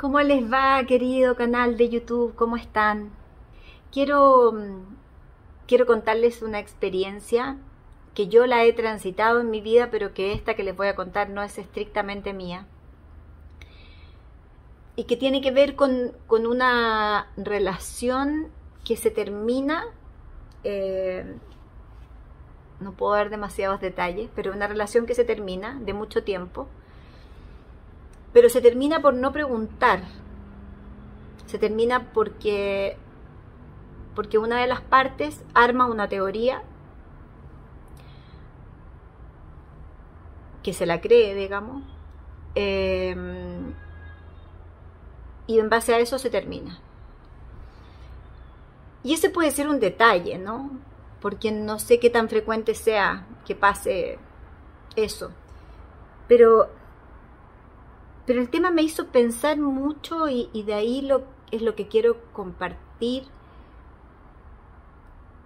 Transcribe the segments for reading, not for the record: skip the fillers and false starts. ¿Cómo les va, querido canal de YouTube? ¿Cómo están? Quiero contarles una experiencia que yo la he transitado en mi vida, pero que esta que les voy a contar no es estrictamente mía. Y que tiene que ver con una relación que se termina, no puedo dar demasiados detalles, pero una relación que se termina de mucho tiempo. Pero se termina por no preguntar, se termina porque una de las partes arma una teoría que se la cree, digamos, y en base a eso se termina. Y ese puede ser un detalle, ¿no? Porque no sé qué tan frecuente sea que pase eso, pero el tema me hizo pensar mucho y de ahí es lo que quiero compartir.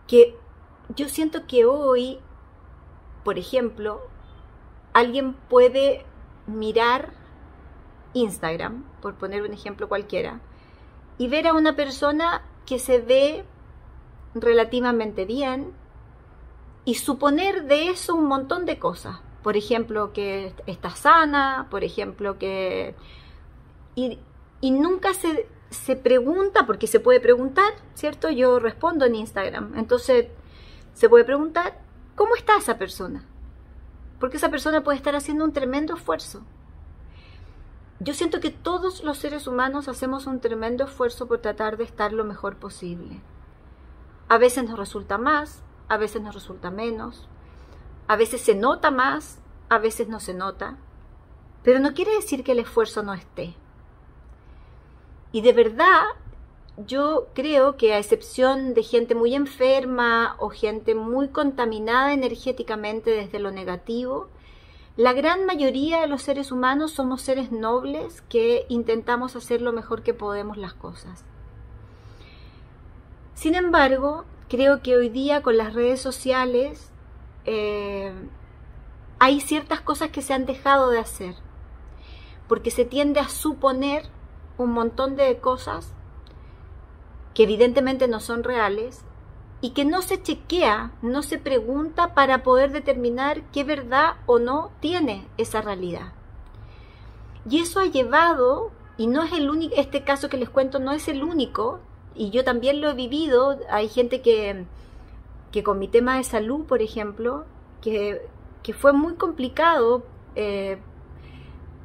Que yo siento que hoy, por ejemplo, alguien puede mirar Instagram, por poner un ejemplo cualquiera, y ver a una persona que se ve relativamente bien y suponer de eso un montón de cosas. Por ejemplo, que está sana, por ejemplo, que... Y nunca se pregunta, porque se puede preguntar, ¿cierto? Yo respondo en Instagram. Entonces, se puede preguntar, ¿cómo está esa persona? Porque esa persona puede estar haciendo un tremendo esfuerzo. Yo siento que todos los seres humanos hacemos un tremendo esfuerzo por tratar de estar lo mejor posible. A veces nos resulta más, a veces nos resulta menos. A veces se nota más, a veces no se nota, pero no quiere decir que el esfuerzo no esté. Y de verdad, yo creo que a excepción de gente muy enferma o gente muy contaminada energéticamente desde lo negativo, la gran mayoría de los seres humanos somos seres nobles que intentamos hacer lo mejor que podemos las cosas. Sin embargo, creo que hoy día con las redes sociales, hay ciertas cosas que se han dejado de hacer porque se tiende a suponer un montón de cosas que evidentemente no son reales y que no se chequea, no se pregunta para poder determinar qué verdad o no tiene esa realidad. Y eso ha llevado, y no es el único, este caso que les cuento no es el único, y yo también lo he vivido. Hay gente que con mi tema de salud, por ejemplo, que fue muy complicado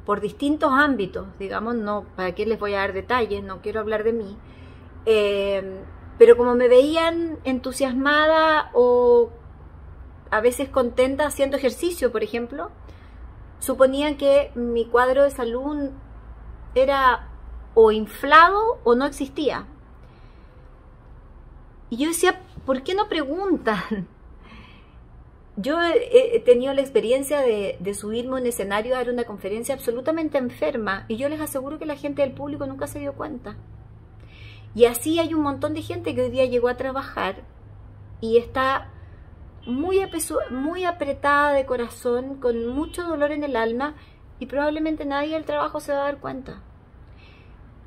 por distintos ámbitos, digamos, no, para qué les voy a dar detalles, no quiero hablar de mí, pero como me veían entusiasmada o a veces contenta haciendo ejercicio, por ejemplo, suponían que mi cuadro de salud era o inflado o no existía. Y yo decía, ¿por qué no preguntan? Yo he tenido la experiencia de subirme a un escenario a dar una conferencia absolutamente enferma y yo les aseguro que la gente del público nunca se dio cuenta. Y así hay un montón de gente que hoy día llegó a trabajar y está muy apretada de corazón, con mucho dolor en el alma, y probablemente nadie del trabajo se va a dar cuenta.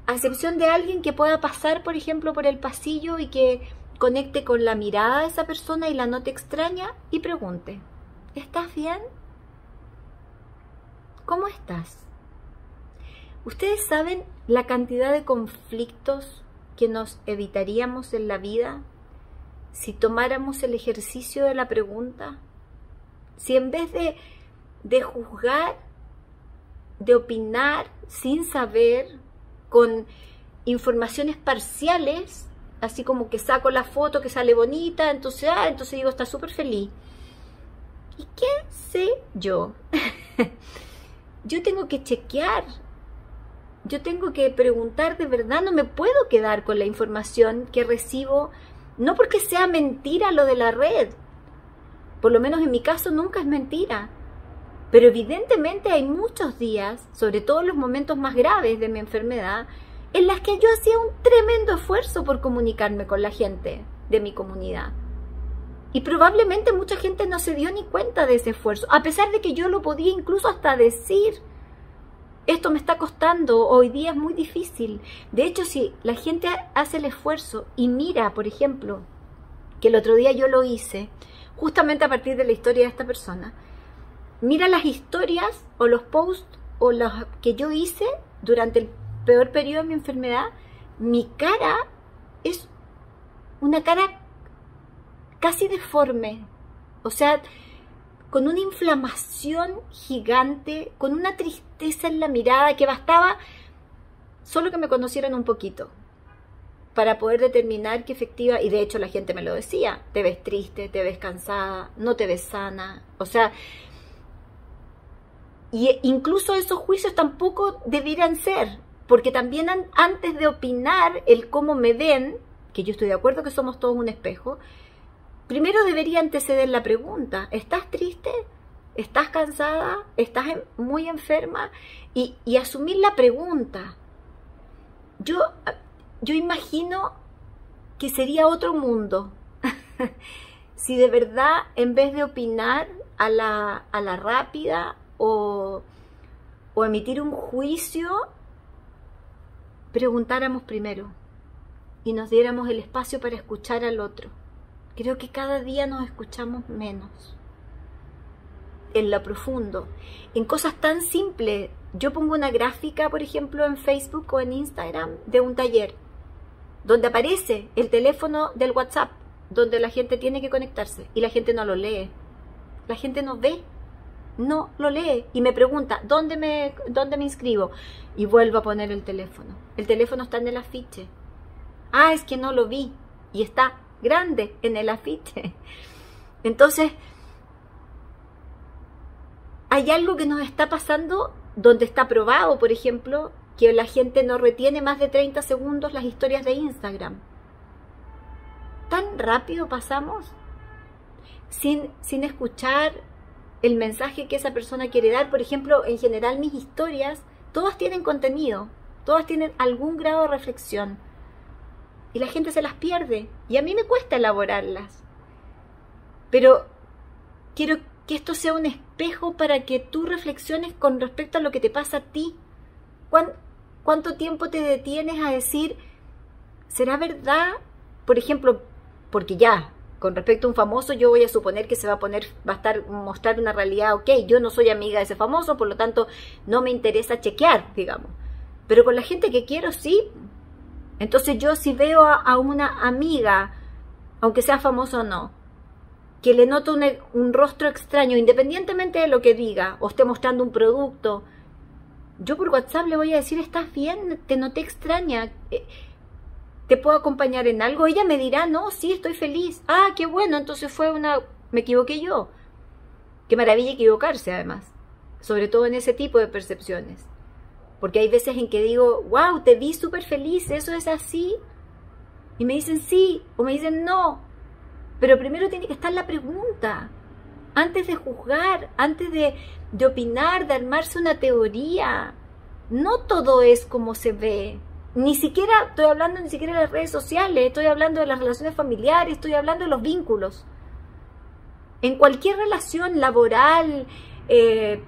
A excepción de alguien que pueda pasar, por ejemplo, por el pasillo y que conecte con la mirada de esa persona y la note extraña y pregunte, ¿estás bien? ¿Cómo estás? ¿Ustedes saben la cantidad de conflictos que nos evitaríamos en la vida si tomáramos el ejercicio de la pregunta? Si en vez de juzgar, de opinar sin saber, con informaciones parciales, así como que saco la foto que sale bonita, entonces, entonces digo, está súper feliz. ¿Y qué sé yo? Yo tengo que chequear, yo tengo que preguntar de verdad, no me puedo quedar con la información que recibo, no porque sea mentira lo de la red, por lo menos en mi caso nunca es mentira, pero evidentemente hay muchos días, sobre todo en los momentos más graves de mi enfermedad, en las que yo hacía un tremendo esfuerzo por comunicarme con la gente de mi comunidad. Y probablemente mucha gente no se dio ni cuenta de ese esfuerzo, a pesar de que yo lo podía incluso hasta decir. esto me está costando, hoy día es muy difícil. De hecho, si la gente hace el esfuerzo y mira, por ejemplo, que el otro día yo lo hice, justamente a partir de la historia de esta persona, mira las historias o los posts o los que yo hice durante el peor periodo de mi enfermedad, mi cara es una cara casi deforme, o sea, con una inflamación gigante, con una tristeza en la mirada que bastaba solo que me conocieran un poquito para poder determinar que efectiva, y de hecho la gente me lo decía, te ves triste, te ves cansada, no te ves sana, o sea, y incluso esos juicios tampoco debieran ser, porque también antes de opinar el cómo me ven, que yo estoy de acuerdo que somos todos un espejo, primero debería anteceder la pregunta, ¿estás triste? ¿Estás cansada? ¿Estás muy enferma? Y asumir la pregunta. Yo imagino que sería otro mundo si de verdad, en vez de opinar a la rápida o emitir un juicio, preguntáramos primero y nos diéramos el espacio para escuchar al otro. Creo que cada día nos escuchamos menos, en lo profundo, en cosas tan simples. Yo pongo una gráfica, por ejemplo, en Facebook o en Instagram de un taller, donde aparece el teléfono del WhatsApp, donde la gente tiene que conectarse, y la gente no lo lee, la gente no ve, no lo lee, y me pregunta, ¿dónde me inscribo? Y vuelvo a poner el teléfono está en el afiche. Ah, es que no lo vi, y está grande en el afiche. Entonces, hay algo que nos está pasando, donde está probado, por ejemplo, que la gente no retiene más de 30 segundos las historias de Instagram. Tan rápido pasamos sin escuchar el mensaje que esa persona quiere dar. Por ejemplo, en general mis historias, todas tienen contenido, todas tienen algún grado de reflexión. Y la gente se las pierde. Y a mí me cuesta elaborarlas. Pero quiero que esto sea un espejo para que tú reflexiones con respecto a lo que te pasa a ti. ¿Cuánto tiempo te detienes a decir, ¿será verdad? Por ejemplo, porque ya, con respecto a un famoso, yo voy a suponer que se va a poner, mostrar una realidad, ok, yo no soy amiga de ese famoso, por lo tanto, no me interesa chequear, digamos. Pero con la gente que quiero, sí. Entonces yo si veo a una amiga, aunque sea famoso o no, que le noto un rostro extraño, independientemente de lo que diga o esté mostrando un producto, yo por WhatsApp le voy a decir, ¿estás bien? Te noté extraña, ¿te puedo acompañar en algo? Ella me dirá, no, sí, estoy feliz. Ah, qué bueno, entonces me equivoqué yo. Qué maravilla equivocarse además, sobre todo en ese tipo de percepciones. Porque hay veces en que digo, wow, te vi súper feliz, ¿eso es así? Y me dicen sí, o me dicen no. Pero primero tiene que estar la pregunta. Antes de juzgar, antes de opinar, de armarse una teoría. No todo es como se ve. Ni siquiera estoy hablando de las redes sociales, estoy hablando de las relaciones familiares, estoy hablando de los vínculos. En cualquier relación laboral,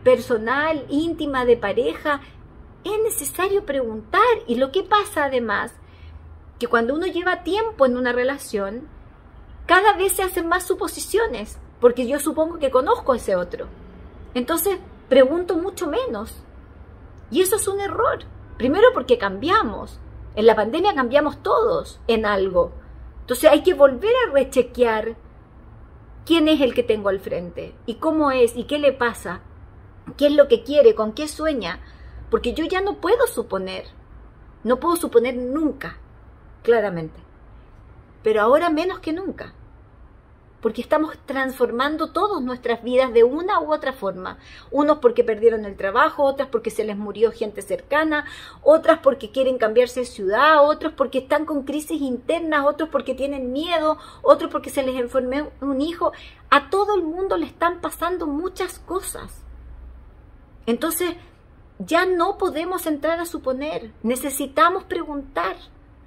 personal, íntima, de pareja, es necesario preguntar. Y lo que pasa además, que cuando uno lleva tiempo en una relación, cada vez se hacen más suposiciones, porque yo supongo que conozco a ese otro. Entonces pregunto mucho menos. Y eso es un error. Primero porque cambiamos. En la pandemia cambiamos todos en algo. Entonces hay que volver a rechequear quién es el que tengo al frente, y cómo es, y qué le pasa, qué es lo que quiere, con qué sueña. Porque yo ya no puedo suponer nunca, claramente, pero ahora menos que nunca, porque estamos transformando todas nuestras vidas de una u otra forma, unos porque perdieron el trabajo, otras porque se les murió gente cercana, otras porque quieren cambiarse de ciudad, otros porque están con crisis internas, otros porque tienen miedo, otros porque se les enfermó un hijo. A todo el mundo le están pasando muchas cosas. Entonces, ya no podemos entrar a suponer, necesitamos preguntar.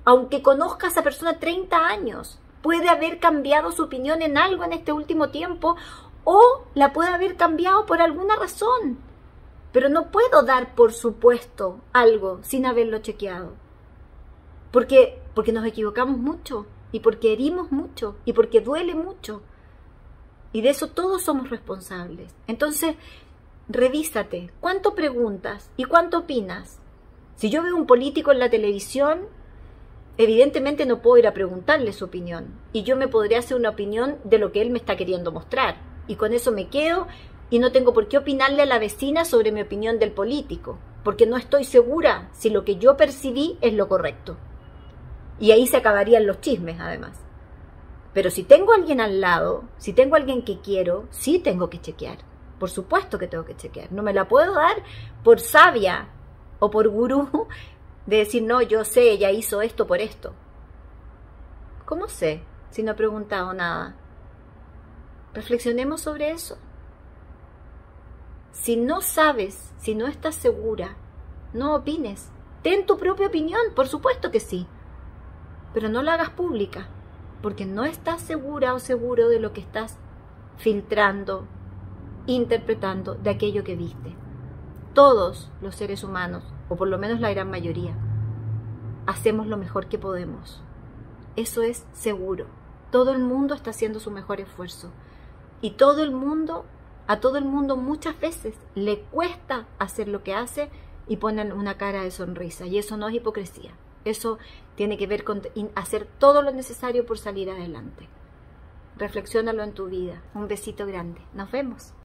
Aunque conozca a esa persona 30 años, puede haber cambiado su opinión en algo en este último tiempo, o la puede haber cambiado por alguna razón. Pero no puedo dar por supuesto algo sin haberlo chequeado. ¿Por qué? Porque nos equivocamos mucho y porque herimos mucho y porque duele mucho. Y de eso todos somos responsables. Entonces, revísate. ¿Cuánto preguntas y cuánto opinas? Si yo veo un político en la televisión, evidentemente no puedo ir a preguntarle su opinión. Y yo me podría hacer una opinión de lo que él me está queriendo mostrar. Y con eso me quedo y no tengo por qué opinarle a la vecina sobre mi opinión del político. Porque no estoy segura si lo que yo percibí es lo correcto. Y ahí se acabarían los chismes, además. Pero si tengo a alguien al lado, si tengo a alguien que quiero, sí tengo que chequear. Por supuesto que tengo que chequear. No me la puedo dar por sabia o por gurú de decir, no, yo sé, ella hizo esto por esto. ¿Cómo sé si no he preguntado nada? Reflexionemos sobre eso. Si no sabes, si no estás segura, no opines. Ten tu propia opinión, por supuesto que sí. Pero no la hagas pública, porque no estás segura o seguro de lo que estás filtrando, interpretando de aquello que viste. Todos los seres humanos, o por lo menos la gran mayoría, hacemos lo mejor que podemos. Eso es seguro. Todo el mundo está haciendo su mejor esfuerzo. Y todo el mundo, a todo el mundo muchas veces le cuesta hacer lo que hace y ponen una cara de sonrisa. Y eso no es hipocresía. Eso tiene que ver con hacer todo lo necesario por salir adelante. Reflexiónalo en tu vida. Un besito grande. Nos vemos.